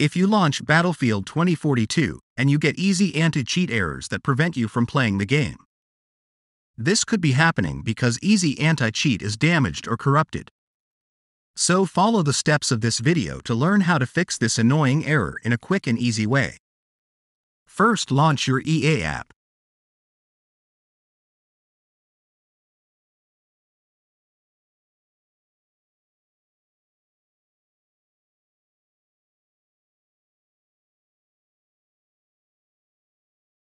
If you launch Battlefield 2042 and you get easy anti-cheat errors that prevent you from playing the game. This could be happening because easy anti-cheat is damaged or corrupted. So follow the steps of this video to learn how to fix this annoying error in a quick and easy way. First, launch your EA app.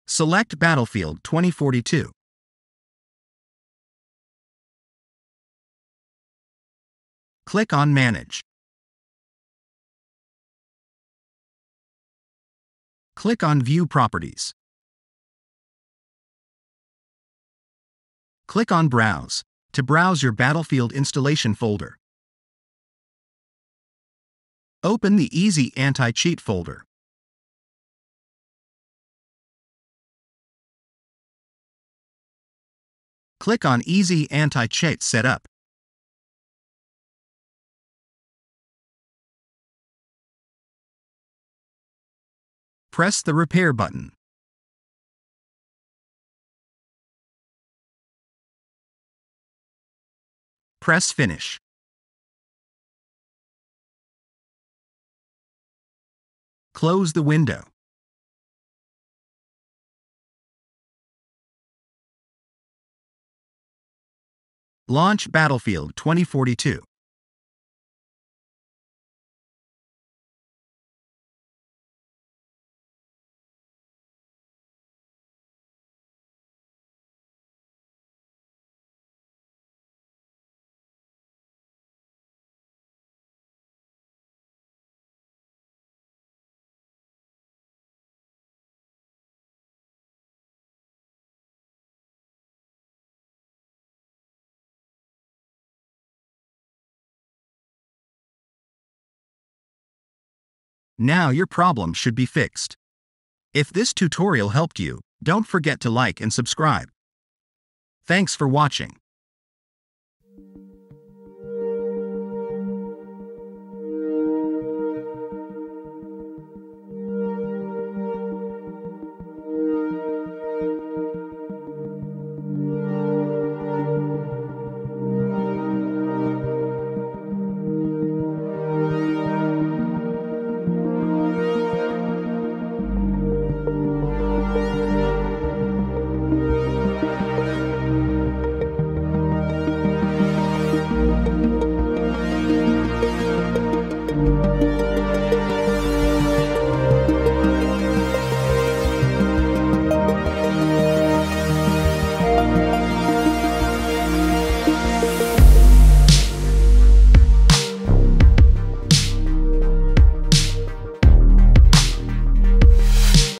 Select Battlefield 2042. Click on Manage. Click on View Properties. Click on Browse to browse your Battlefield installation folder. Open the Easy Anti-Cheat folder. Click on Easy Anti-Cheat Setup. Press the Repair button. Press Finish. Close the window. Launch Battlefield 2042. Now your problem should be fixed. If this tutorial helped you, don't forget to like and subscribe. Thanks for watching.